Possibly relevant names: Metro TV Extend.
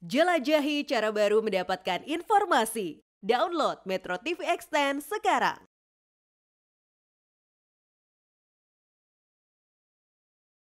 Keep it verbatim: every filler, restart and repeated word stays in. Jelajahi cara baru mendapatkan informasi. Download Metro T V Extend sekarang.